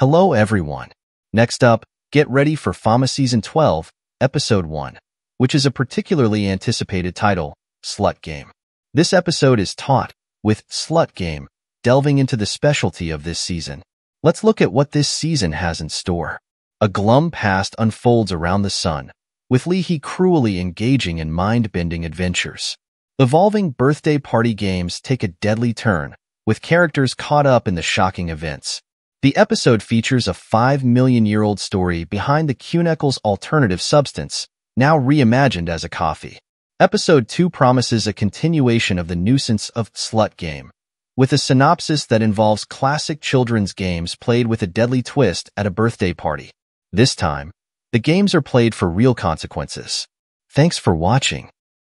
Hello everyone. Next up, get ready for Futurama Season 12, Episode 1, which is a particularly anticipated title, Slut Game. This episode is taught, with Slut Game, delving into the specialty of this season. Let's look at what this season has in store. A glum past unfolds around the sun, with Leela cruelly engaging in mind-bending adventures. Evolving birthday party games take a deadly turn, with characters caught up in the shocking events. The episode features a 5-million-year-old story behind the cuneckle's alternative substance, now reimagined as a coffee. Episode 2 promises a continuation of the nuisance of Slut Game, with a synopsis that involves classic children's games played with a deadly twist at a birthday party. This time, the games are played for real consequences. Thanks for watching.